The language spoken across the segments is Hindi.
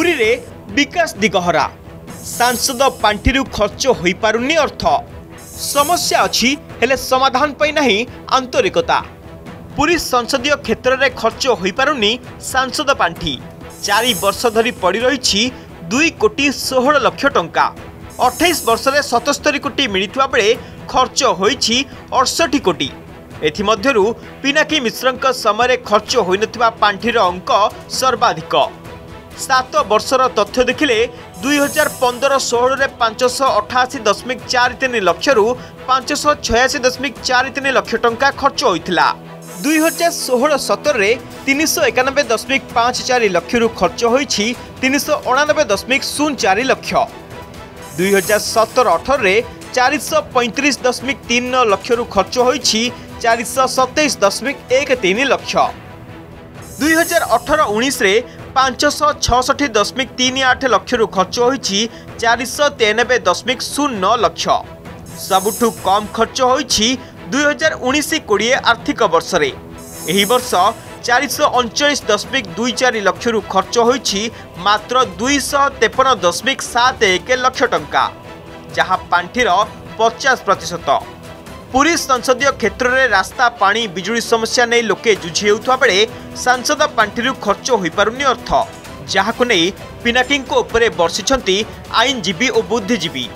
पुरी रे विकास दिगहरा सांसद पांठिरू खर्च हो पारुनी अर्थ समस्या अच्छी हेले समाधान पई नहीं आंतरिकता। पुरी संसदीय क्षेत्र में खर्च हो पारुनी सांसद पांठी 4 वर्ष धरी पड़ रही 2 कोटी 16 लक्ष टंका 28 वर्ष में 77 कोटी मिलता बेले खर्च होई 68 कोटी। एथिमध्यरु पिनाकी मिश्रंक समय खर्च हो पांठीर अंक सर्वाधिक 7 वर्षर तथ्य देखिले 2015-16 588.43 लक्षरू 586.43 लक्ष टंका खर्च होइथिला। 2016-17 391.54 लक्षरू खर्च होइछि 399.04 लक्ष। 2017-18 435.39 लक्षरू खर्च होइछि 427.13 लक्ष। 2018-19 566.38 लक्षरू खर्च होइछि 493.09 लक्ष। सबुठु कम खर्च होइछि 2019-20 आर्थिक वर्ष रे। एही वर्ष 439.24 लक्षरू खर्च होइछि मात्र 253.71 लक्ष टंका जहाँ पांठीर 50%। पुरी संसदीय क्षेत्र में रास्ता पानी बिजुली समस्या नहीं लोके जुझी बेले सांसद पांठीरू खर्च हो पारुनी अर्थ जहाँ को नहीं पिनाकी उपरे बर्षिंट आईनजीवी और बुद्धिजीवी।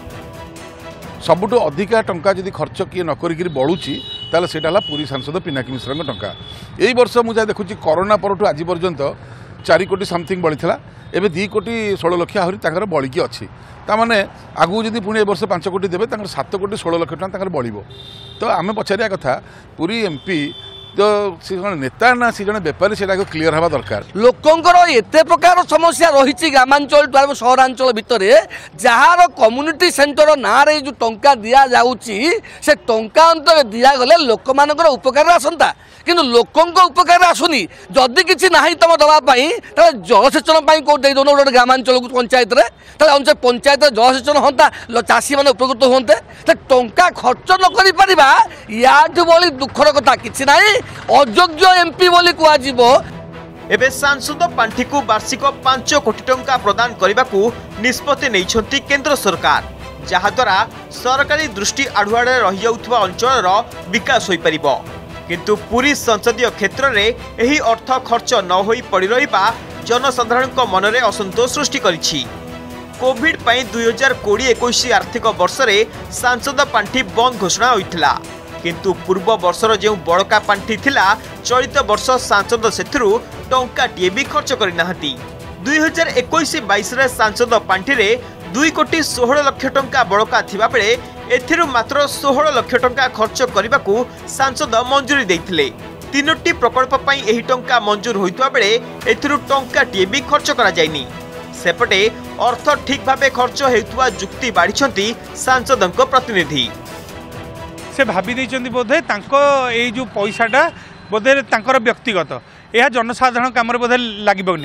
सबुठ अधिका टंका जदि खर्च किए न कर बढ़ुची ताले सेटा ला पुरी सांसद पिनाकी मिश्र टंका। यही वर्ष मुझे देखुँ कोरोना पर आज पर्यंत 4 कोटी समथिंग बढ़ीला एवं 2 कोटी 16 लक्ष आहरी बढ़िकी अच्छी ताने आगू जब पुणी ए वर्ष 5 कोटी देवे 7 कोटी 16 लक्ष टाँग बढ़। तो आम पचारिया कथा पुरी एमपी तो सी जो नेता ना सी जो बेपारी से क्लीयर हवा दरकार। लोकंर एत प्रकार समस्या रही ग्रामांचल सहरांचल भितर जार कम्युनिटी सेंटर ना जो टंका दि जाऊँगी से टंका अंतर दिगले लोक मानकर उपकार आसंता कि लोकों उपकार आसुनी जदि किसी ना तुम दवापाई जलसेचन कौन दौन गोटे ग्रामांचल को पंचायत में पंचायत जलसेचन हाँ चाषी मैंने उपकृत हे टंका खर्च न कर या दुखर कथा किसी ना अयोग्य एमपी बोली कुआजिबो। एबे सांसद पांठी को वार्षिक 5 कोटी टंका प्रदान करने को निष्पत्ति नैछंती केंद्र सरकार जहाद्वारा सरकारी दृष्टि आड़ुआड़े रही जाउथवा अंचलर विकास होई परिबो किंतु पुरी संसदीय क्षेत्र में यही अर्थ खर्च न होई पड़ी रहिबा जनसाधारण मन में असंतोष सृष्टि करिछि। कोविड पई 2020-21 आर्थिक वर्ष में सांसद पांठी बंद घोषणा होइथिला किंतु पूर्व वर्षर जो बड़का पांठी थिला चलित वर्ष सांसद सेथिरु टंकाटीए भी खर्च करि नाहती। 2021-22 रे सांसद पांठी रे 2 कोटी 16 लक्ष टंका बड़का थिबा बेले एथिरु मात्र 16 लक्ष टंका खर्च करिबाकू सांसद मंजूरी देथिले। 3टी प्रकल्प पई एही टंका मंजूर होइतबा बेले एथिरु टंकाटीए भी खर्च करा जायनी। सेपटे अर्थ ठीक भाबे खर्च हेतुवा युक्ति बाढिछंती सांसदक प्रतिनिधि से भावी बोधे ये जो पैसाटा बोधे व्यक्तिगत यह जनसाधारण कम बोधे लगभग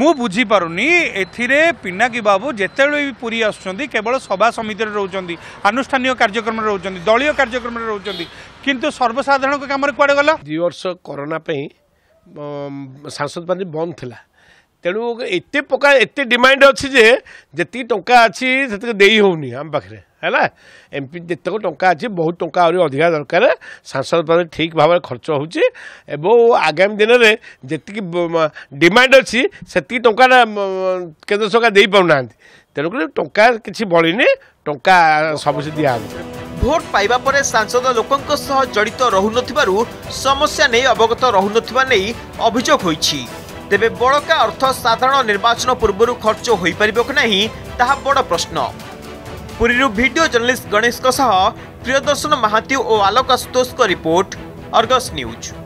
मु बुझी पारुनी। एथिरे पिनाकी बाबू जिते भी पूरी आसुच्चंदी केवल सभा समिति रोचंदी आनुष्ठानिक कार्यक्रम रोचंदी दलीय कार्यक्रम रोचंदी किंतु सर्वसाधारण को कम कुआडे गला। 2 वर्ष कोरोना पे सांसद पांडी बंद थिला तेणु एते प्रकार एते डिमांड अच्छी जी टंका अच्छी से दे होनी आम पाखे है एमपी जितक टंका अच्छी बहुत टंका आहुरी अधिका दरकार सांसद पाने ठीक भाव खर्च हो आगामी दिन में जी डिमांड अच्छी से टंका केन्द्र सरकार दे पाना तेणुक टंका किसी बढ़ीनि टंका सब से दिया। भोट पाइबा परे सांसद लोकों सह जड़ित रहू समस्या नहीं अवगत रहू नहीं अभियोग होइछि तेबे बड़का अर्थ साधारण निर्वाचन पूर्व खर्च हो पारिबो कि नहीं ताहा बड़ प्रश्न। पुरीरू वीडियो जर्नलिस्ट गणेश प्रियदर्शन महांती और Alok Ashutosh report Argus news.